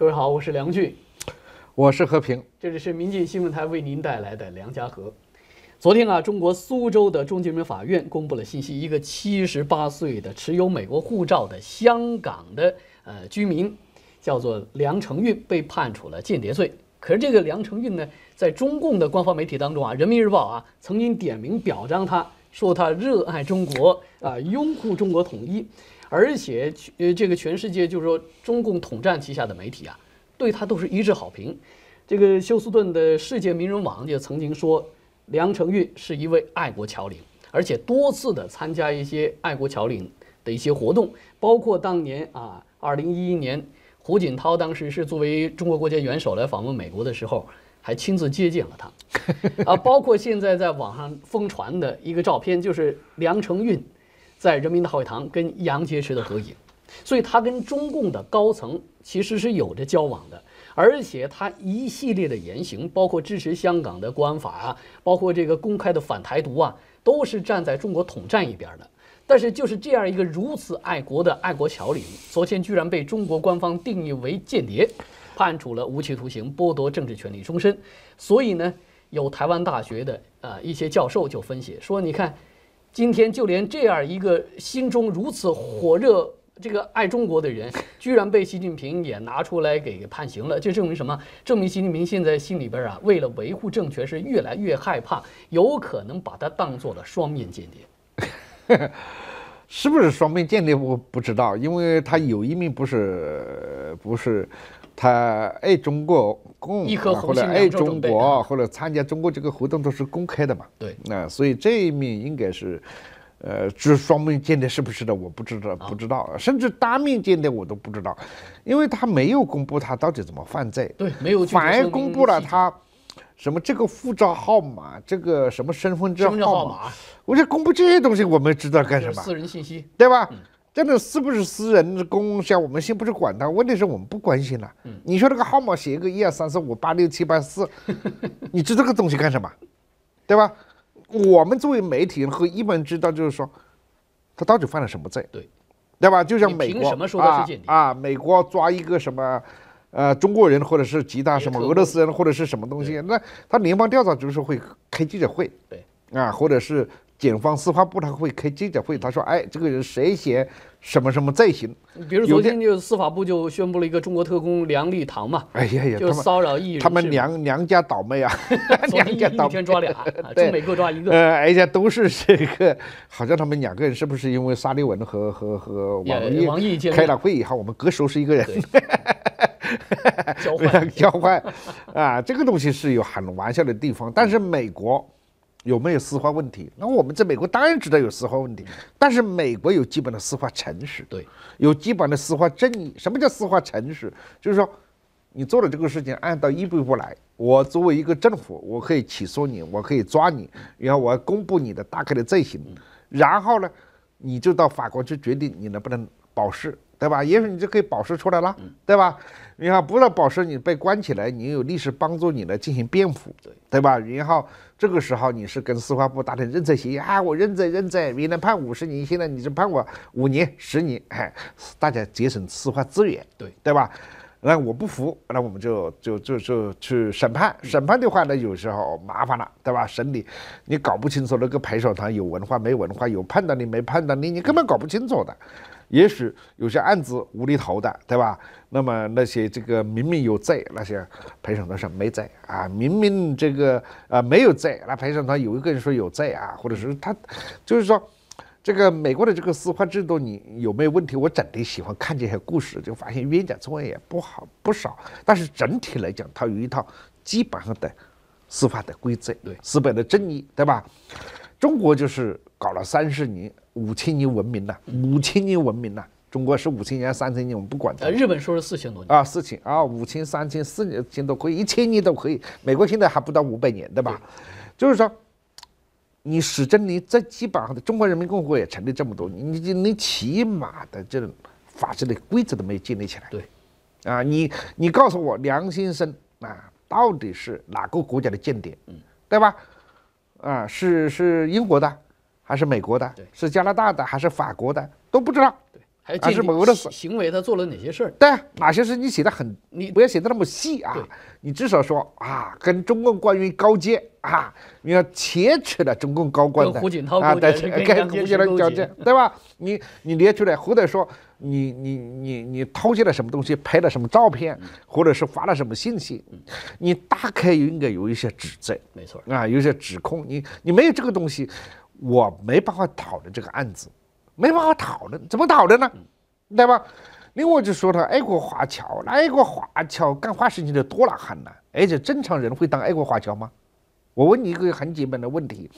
各位好，我是梁俊，我是和平，这里是民进新闻台为您带来的梁家和。昨天啊，中国苏州的中级人民法院公布了信息，一个78岁的持有美国护照的香港的居民，叫做梁成运，被判处了间谍罪。可是这个梁成运呢，在中共的官方媒体当中啊，《人民日报》啊曾经点名表彰他，说他热爱中国啊，拥护中国统一，而且这个全世界就是说中共统战旗下的媒体啊，对他都是一致好评。这个休斯顿的世界名人网就曾经说，梁成运是一位爱国侨领，而且多次的参加一些爱国侨领的一些活动，包括当年啊，2011年胡锦涛当时是作为中国国家元首来访问美国的时候，还亲自接见了他，啊，包括现在在网上疯传的一个照片，就是梁成运在人民大会堂跟杨洁篪的合影，所以他跟中共的高层其实是有着交往的。而且他一系列的言行，包括支持香港的国安法啊，包括这个公开的反台独啊，都是站在中国统战一边的。但是就是这样一个如此爱国的爱国侨领，昨天居然被中国官方定义为间谍，判处了无期徒刑，剥夺政治权利终身。所以呢，有台湾大学的一些教授就分析说，你看，今天就连这样一个心中如此火热这个爱中国的人，居然被习近平也拿出来给判刑了，这证明什么？证明习近平现在心里边啊，为了维护政权是越来越害怕，有可能把他当做了双面间谍。是不是双面间谍我不知道，因为他有一名不是他爱中国共或者爱中国或者参加中国这个活动都是公开的嘛？对，那所以这一名应该是。这双面间谍是不是的？我不知道，甚至单面间谍我都不知道，因为他没有公布他到底怎么犯罪，对，没有，反而公布了他什么这个护照号码，这个什么身份证号码，我就公布这些东西，我们知道干什么？私人信息，对吧？真的是不是私人公下，我们先不是管他，问题是我们不关心了。你说这个号码写一个12345867894，你知道这个东西干什么？对吧？我们作为媒体和一般知道，就是说，他到底犯了什么罪？对，对吧？就像美国美国抓一个什么，中国人或者是其他什么俄罗斯人或者是什么东西，那他联邦调查局是会开记者会，对，啊，或者是检方司法部他会开记者会，他说，哎，这个人谁写什么什么罪行？比如昨天就司法部就宣布了一个中国特工梁立堂嘛，哎呀呀，就骚扰艺人，他们娘家倒霉啊，娘家倒霉，一天抓俩，中美各抓一个，而且都是这个，好像他们两个人是不是因为沙利文和王毅开了会以后，我们各收拾一个人，交换啊，这个东西是有很玩笑的地方，但是美国。有没有司法问题？那我们在美国当然知道有司法问题，但是美国有基本的司法常识，对，有基本的司法正义。什么叫司法常识？就是说，你做了这个事情，按照一步一步来。我作为一个政府，我可以起诉你，我可以抓你，然后我要公布你的大概的罪行，然后呢，你就到法官去决定你能不能保释，对吧？也许你就可以保释出来了，对吧？然后不让保释，你被关起来，你有律师帮助你来进行辩护，对吧？然后。这个时候你是跟司法部达成认罪协议啊，我认罪，原来判50年，现在你就判我5年、10年，哎，大家节省司法资源，对吧？那我不服，那我们就去审判，审判的话呢，有时候麻烦了，对吧？审理你搞不清楚那个陪审团有文化没文化，有判断力没判断力，你根本搞不清楚的。也许有些案子无厘头的，对吧？那么那些这个明明有罪，那些陪审团说没罪啊；明明这个没有罪，那陪审团有一个人说有罪啊，或者是他就是说，这个美国的这个司法制度你有没有问题？我整天喜欢看这些故事，就发现冤假错案也不少，但是整体来讲，它有一套基本上的司法的规则，对，司法的正义，对吧？中国就是搞了30年。5000年文明呐，中国是5000年、3000年，我们不管它。日本说是4000多年啊，4000啊，5000、3000、4000都可以，1000年都可以。美国现在还不到500年，对吧？就是说，你史珍妮在基本上的中国人民共和国也成立这么多年，你起码的这种法治的规则都没有建立起来。对，啊，你告诉我梁先生啊，到底是哪个国家的间谍？对吧？啊，是英国的。还是美国的，是加拿大的，还是法国的，都不知道。对，还而是某个行为他做了哪些事儿？对，哪些事你写的很，你不要写的那么细啊，你至少说啊，跟中共官员勾结啊，你要切扯了中共高官的胡锦涛啊，对，跟胡锦涛勾结，对吧？你列出来，或者说你偷窃了什么东西，拍了什么照片，或者是发了什么信息，你大概应该有一些指责，没错啊，有一些指控，你没有这个东西，我没办法讨论这个案子。 没办法讨论，怎么讨论呢？对吧？另外就说他爱国华侨，那爱国华侨干坏事情的多了很了，而且正常人会当爱国华侨吗？我问你一个很基本的问题：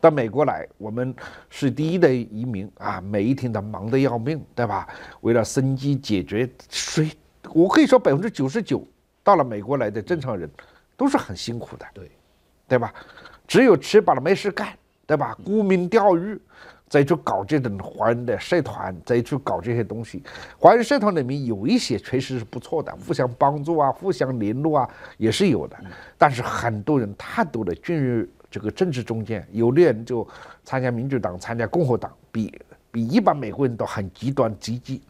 到美国来，我们是第一的移民啊，每一天都忙得要命，对吧？为了生计解决，谁？我可以说99%到了美国来的正常人都是很辛苦的，对吧？只有吃饱了没事干，对吧？沽名钓誉。 再去搞这种华人的社团，再去搞这些东西。华人社团里面有一些确实是不错的，互相帮助啊，互相联络啊，也是有的。但是很多人太多的进入这个政治中间，有的人就参加民主党、参加共和党，比一般美国人都很极端积极。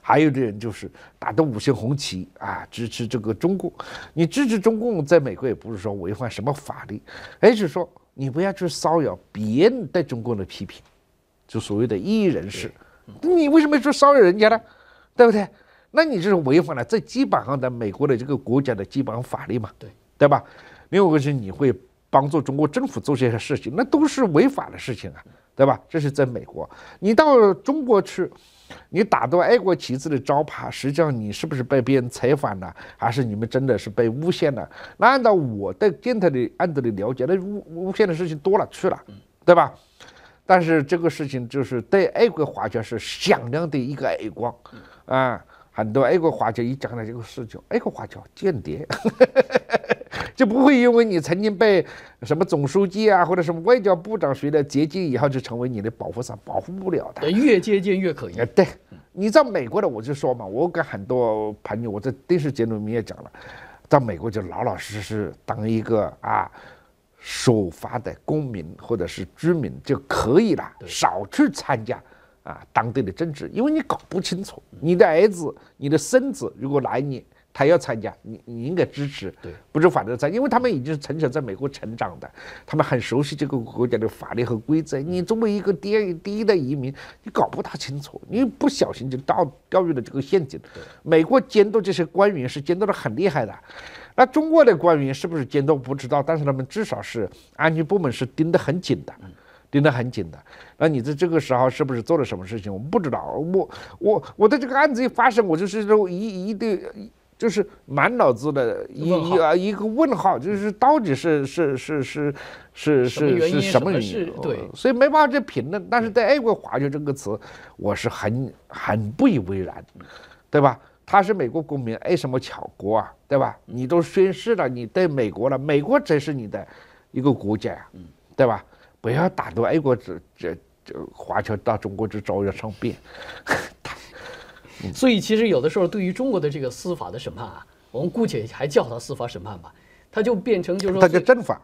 还有的人就是打着五星红旗啊，支持这个中共。你支持中共，在美国也不是说违反什么法律，而是说你不要去骚扰别人对中共的批评。 就所谓的异议人士，你为什么说骚扰人家呢？对不对？那你就是违反了最基本上的美国的这个国家的基本法律嘛，对吧？另外一个是你会帮助中国政府做这些事情，那都是违法的事情啊，对吧？这是在美国，你到中国去，你打着爱国旗帜的招牌，实际上你是不是被别人采访了，还是你们真的是被诬陷了？那按照我对电台的案子的了解，那诬陷的事情多了去了，对吧？ 但是这个事情就是对爱国华侨是响亮的一个耳光，啊，很多爱国华侨一讲到这个事情，爱国华侨间谍就不会因为你曾经被什么总书记啊或者什么外交部长谁的接近以后就成为你的保护伞，保护不了的。越接近越可疑。对，你在美国的我就说嘛，我跟很多朋友，我在电视节目里面也讲了，在美国就老老实实当一个啊。 守法的公民或者是居民就可以了，少去参加啊当地的政治，因为你搞不清楚。你的儿子、你的孙子如果来你，他要参加，你应该支持，不是反对参加，因为他们已经从小在美国成长的，他们很熟悉这个国家的法律和规则。你作为一个第一代移民，你搞不大清楚，你不小心就掉入了这个陷阱。美国监督这些官员是监督得很厉害的。 那中国的官员是不是监督不知道，但是他们至少是安全部门是盯得很紧的，盯得很紧的。那你在这个时候是不是做了什么事情？我们不知道。我对这个案子一发生，我就是一对，就是满脑子的一个问号，就是到底是什么原因？对，所以没办法去评论。但是在爱国华侨这个词，我是很不以为然，对吧？ 他是美国公民，爱什么巧国啊，对吧？你都宣誓了，你对美国了，美国才是你的一个国家呀、对吧？不要打到爱国这华侨到中国去招惹上变。所以其实有的时候对于中国的这个司法的审判啊，我们姑且还叫它司法审判吧，它就变成就是说它叫政法，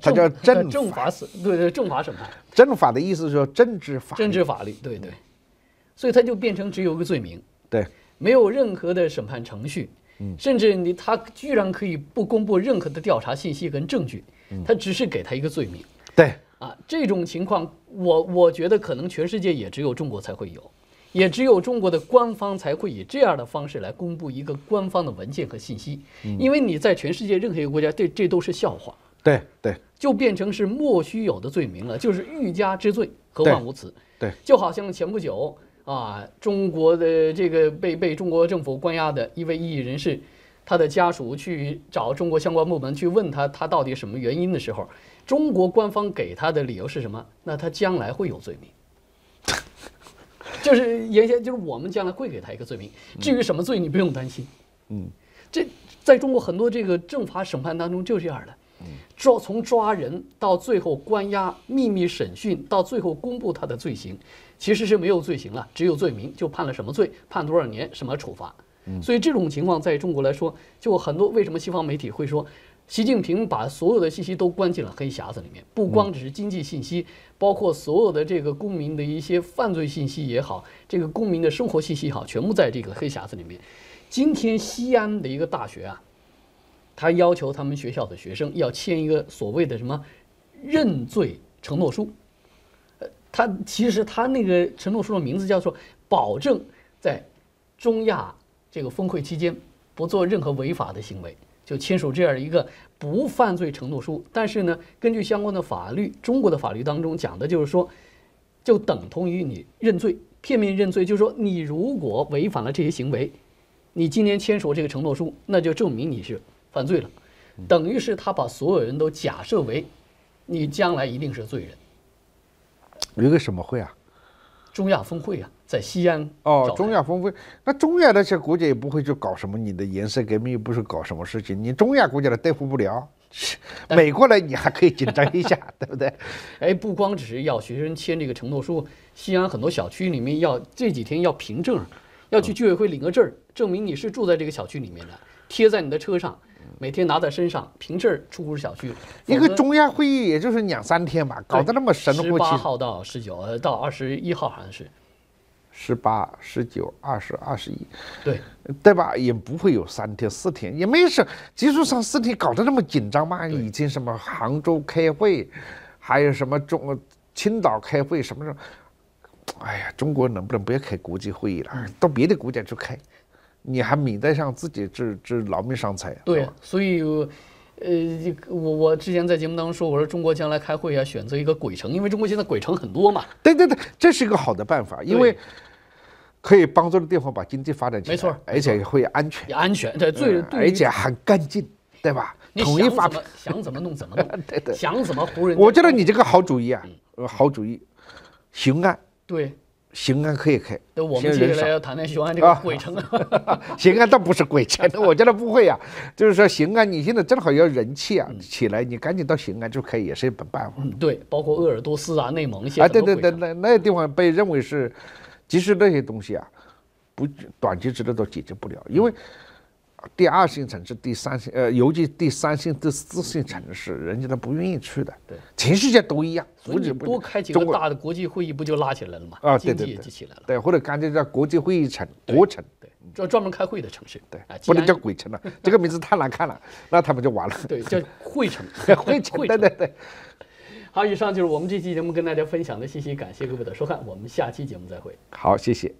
它叫政法政法审判。政法的意思是说政治法律，对，所以它就变成只有一个罪名，对。 没有任何的审判程序，甚至他居然可以不公布任何的调查信息跟证据，他只是给他一个罪名。对啊，这种情况，我觉得可能全世界也只有中国才会有，也只有中国的官方才会以这样的方式来公布一个官方的文件和信息，因为你在全世界任何一个国家，这都是笑话。对，就变成是莫须有的罪名了，就是欲加之罪，何患无辞？对，就好像前不久。 啊，中国的这个被中国政府关押的一位异议人士，他的家属去找中国相关部门去问他到底什么原因的时候，中国官方给他的理由是什么？那他将来会有罪名，就是原先就是我们将来会给他一个罪名，至于什么罪你不用担心。这在中国很多这个政法审判当中就是这样的，从抓人到最后关押、秘密审讯，到最后公布他的罪行。 其实是没有罪行了，只有罪名，就判了什么罪，判多少年，什么处罚。所以这种情况在中国来说，就很多。为什么西方媒体会说习近平把所有的信息都关进了黑匣子里面，不光只是经济信息，包括所有的这个公民的一些犯罪信息也好，这个公民的生活信息也好，全部在这个黑匣子里面。今天西安的一个大学啊，他要求他们学校的学生要签一个所谓的什么认罪承诺书。他其实他那个承诺书的名字叫做保证在中亚这个峰会期间不做任何违法的行为，就签署这样一个不犯罪承诺书。但是呢，根据相关的法律，中国的法律当中讲的就是说，就等同于你认罪，片面认罪，就是说你如果违反了这些行为，你今天签署这个承诺书，那就证明你是犯罪了，等于是他把所有人都假设为你将来一定是罪人。有个什么会啊？中亚峰会啊，在西安。哦，中亚峰会，那中亚那些国家也不会去搞什么你的颜色革命，又不是搞什么事情，你中亚国家的对付不了，美国来你还可以紧张一下，对不对？哎，不光只是要学生签这个承诺书，西安很多小区里面要这几天要凭证，要去居委会领个证，证明你是住在这个小区里面的，贴在你的车上。每天拿在身上，凭证出入小区。一个中亚会议也就是2、3天嘛，搞得那么神乎其神。18号到19到21号好像是。18、19、20、21。对，对吧？也不会有3天、4天，也没事。技术上4天搞得那么紧张嘛？已经什么杭州开会，还有什么青岛开会，什么时候？哎呀，中国能不能不要开国际会议了？到别的国家去开。你还免得上自己这劳民伤财。对，所以，我之前在节目当中说，我说中国将来开会啊，选择一个鬼城，因为中国现在鬼城很多嘛。对对对，这是一个好的办法，因为可以帮助地方把经济发展起来。没错，而且会安全。也安全，对，而且很干净，对吧？统一发票，想怎么弄怎么弄。对对，想怎么唬人。我觉得你这个好主意啊，好主意，雄安。对。雄安可以开，对，我们接下来要谈谈雄安这个鬼城。雄安倒不是鬼城，我觉得不会啊。就是说，雄安你现在正好要人气啊起来，你赶紧到雄安就可以，也是一本办法。对，包括鄂尔多斯啊、内蒙一些啊，对对对，那地方被认为是，即使那些东西啊，不短期之内都解决不了，因为第2线城市、第3线，尤其第3线、第4线城市，人家都不愿意去的。对，全世界都一样。所以多开几个大的国际会议，不就拉起来了吗？啊，对对对，经济也就起来了。对，或者干脆叫国际会议城、国城，对，专门开会的城市。对，不能叫鬼城了，这个名字太难看了，那他们就完了。对，叫会城，会城，对对对。好，以上就是我们这期节目跟大家分享的信息，感谢各位的收看，我们下期节目再会。好，谢谢。